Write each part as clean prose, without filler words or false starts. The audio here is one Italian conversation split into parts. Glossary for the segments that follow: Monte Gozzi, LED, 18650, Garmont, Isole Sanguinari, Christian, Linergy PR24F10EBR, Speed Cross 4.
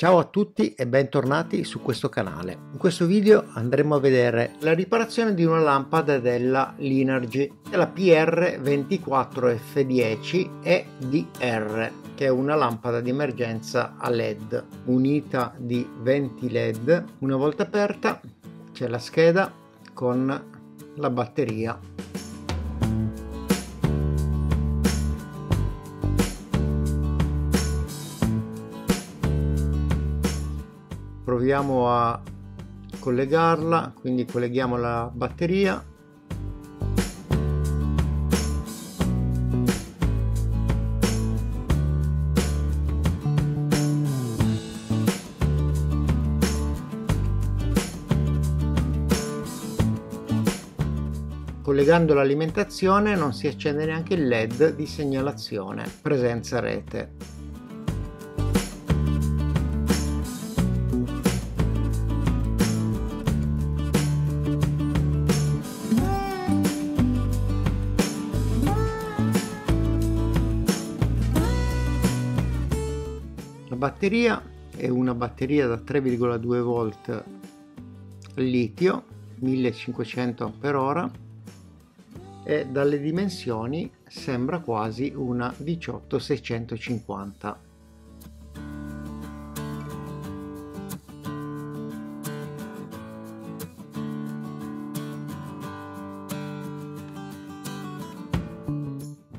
Ciao a tutti e bentornati su questo canale. In questo video andremo a vedere la riparazione di una lampada della Linergy, della PR24F10EBR, che è una lampada di emergenza a LED munita di 20 LED. Una volta aperta c'è la scheda con la batteria. Proviamo a collegarla, quindi colleghiamo la batteria. Collegando l'alimentazione non si accende neanche il LED di segnalazione presenza rete. Batteria è una batteria da 3,2 volt litio 1500 Ah e dalle dimensioni sembra quasi una 18650.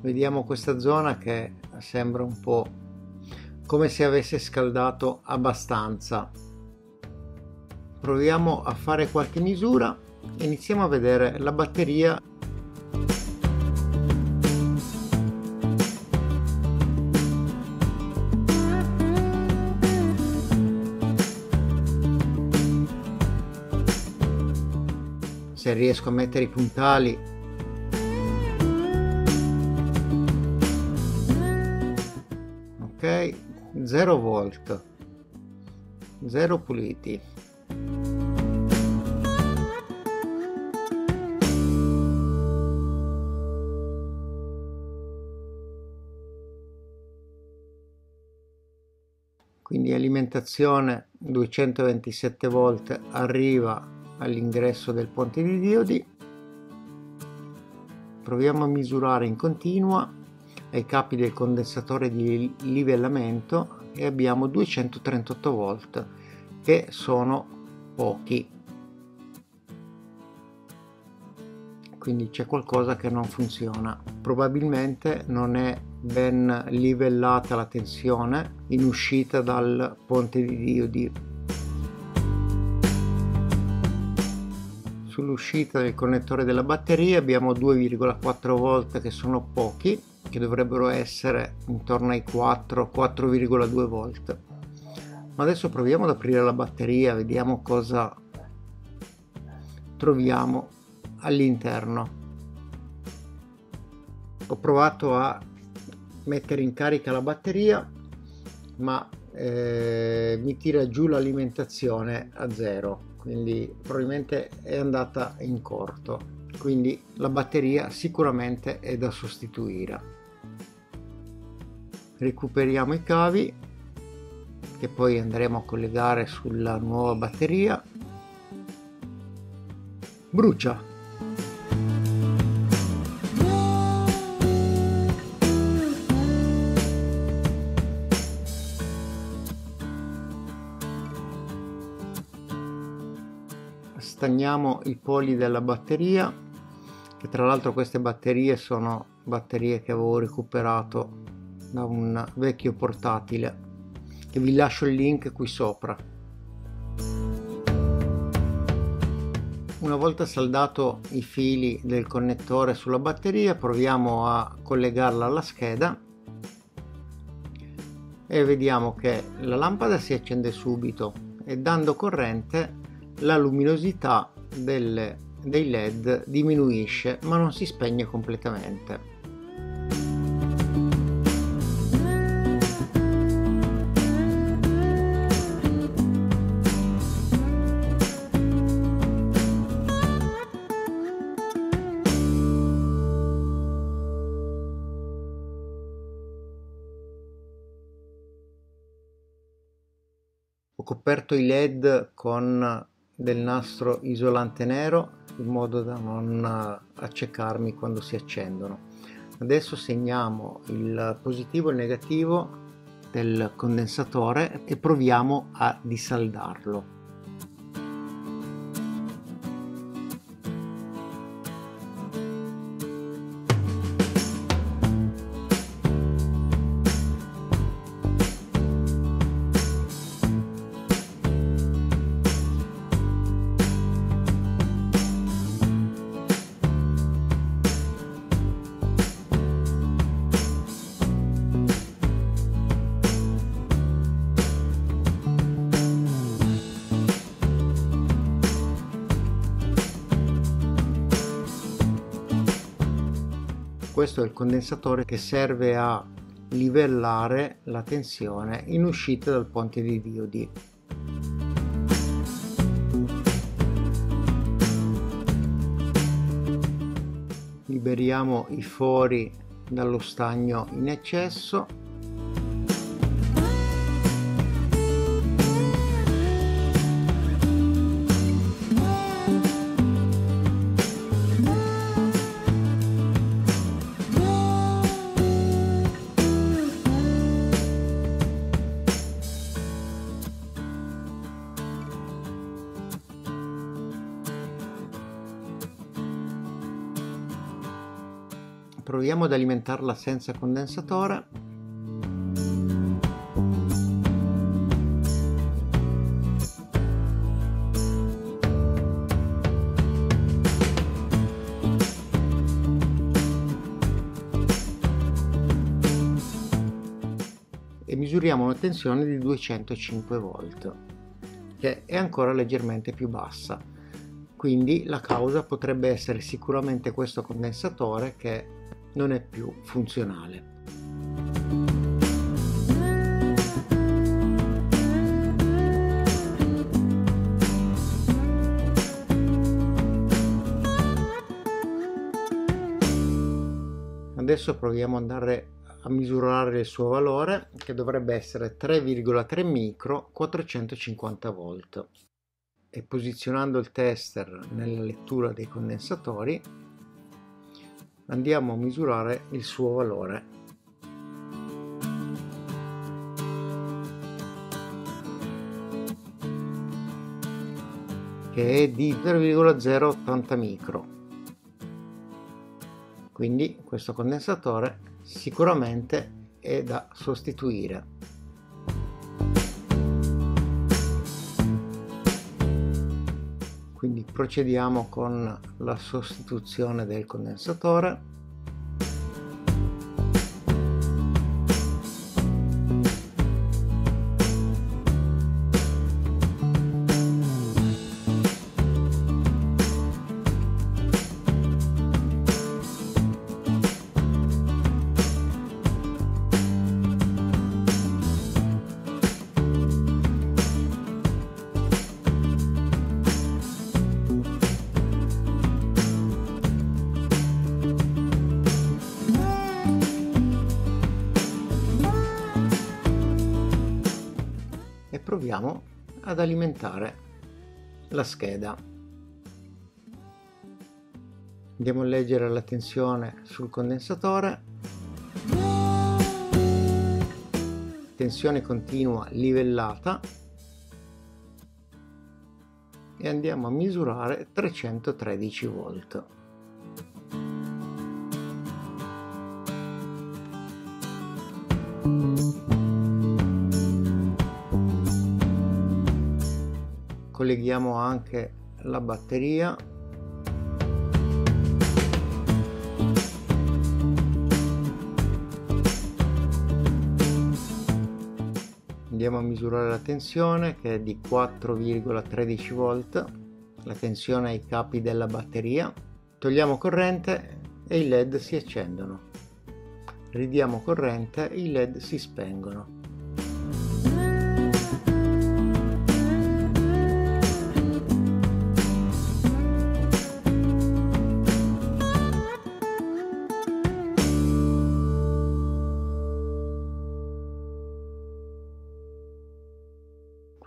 Vediamo questa zona che sembra un po' come se avesse scaldato abbastanza. Proviamo a fare qualche misura e iniziamo a vedere la batteria. Se riesco a mettere i puntali. Ok, 0 volt, 0 puliti. Quindi alimentazione 227 volt arriva all'ingresso del ponte di diodi. Proviamo a misurare in continua ai capi del condensatore di livellamento e abbiamo 238 volt, che sono pochi, quindi c'è qualcosa che non funziona. Probabilmente non è ben livellata la tensione in uscita dal ponte di diodi. Sull'uscita del connettore della batteria abbiamo 2,4 volt, che sono pochi, che dovrebbero essere intorno ai 4,2 volt. Ma adesso proviamo ad aprire la batteria, vediamo cosa troviamo all'interno. Ho provato a mettere in carica la batteria, ma mi tira giù l'alimentazione a zero, quindi probabilmente è andata in corto. Quindi la batteria sicuramente è da sostituire. Recuperiamo i cavi che poi andremo a collegare sulla nuova batteria. Brucia! Stagniamo i poli della batteria, che tra l'altro queste batterie sono batterie che avevo recuperato da un vecchio portatile, che vi lascio il link qui sopra. Una volta saldato i fili del connettore sulla batteria, proviamo a collegarla alla scheda e vediamo che la lampada si accende subito e, dando corrente, la luminosità dei LED diminuisce, ma non si spegne completamente. Ho coperto i LED con del nastro isolante nero in modo da non accecarmi quando si accendono. Adesso segniamo il positivo e il negativo del condensatore e proviamo a disaldarlo. Questo è il condensatore che serve a livellare la tensione in uscita dal ponte dei diodi. Liberiamo i fori dallo stagno in eccesso. Proviamo ad alimentarla senza condensatore. E misuriamo una tensione di 205 volt, che è ancora leggermente più bassa. Quindi la causa potrebbe essere sicuramente questo condensatore che non è più funzionale. Adesso proviamo ad andare a misurare il suo valore, che dovrebbe essere 3,3 micro 450 volt. E posizionando il tester nella lettura dei condensatori andiamo a misurare il suo valore. Che è di 3,080 micro. Quindi questo condensatore sicuramente è da sostituire. Quindi procediamo con la sostituzione del condensatore. Proviamo ad alimentare la scheda. Andiamo a leggere la tensione sul condensatore. Tensione continua livellata e andiamo a misurare 313 volt. Colleghiamo anche la batteria . Andiamo a misurare la tensione, che è di 4,13 volt . La tensione ai capi della batteria . Togliamo corrente e i LED si accendono . Ridiamo corrente e i LED si spengono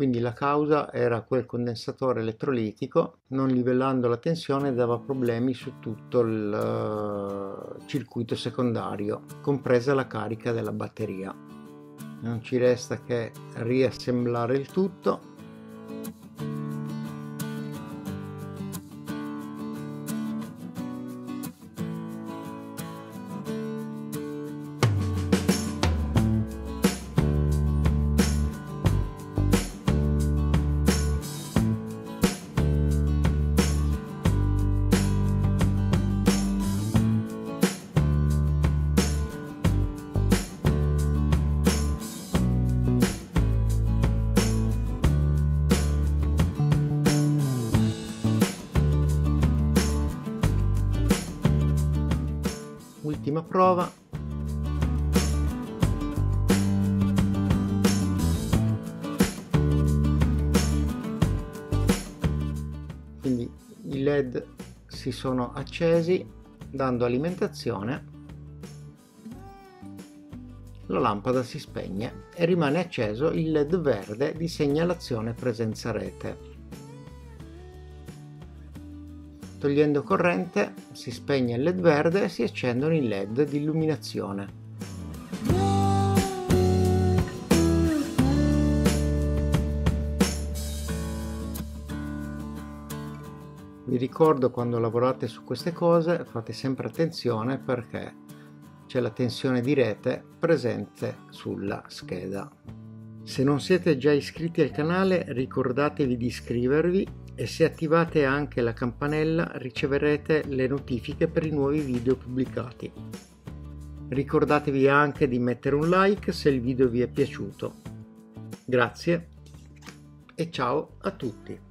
quindi la causa era quel condensatore elettrolitico, non livellando la tensione dava problemi su tutto il circuito secondario, compresa la carica della batteria. Non ci resta che riassemblare il tutto. Ultima prova. Quindi i LED si sono accesi dando alimentazione, la lampada si spegne e rimane acceso il LED verde di segnalazione presenza rete. Togliendo corrente si spegne il LED verde e si accendono i LED di illuminazione. Vi ricordo, quando lavorate su queste cose fate sempre attenzione perché c'è la tensione di rete presente sulla scheda. Se non siete già iscritti al canale, ricordatevi di iscrivervi e se attivate anche la campanella riceverete le notifiche per i nuovi video pubblicati. Ricordatevi anche di mettere un like se il video vi è piaciuto. Grazie e ciao a tutti!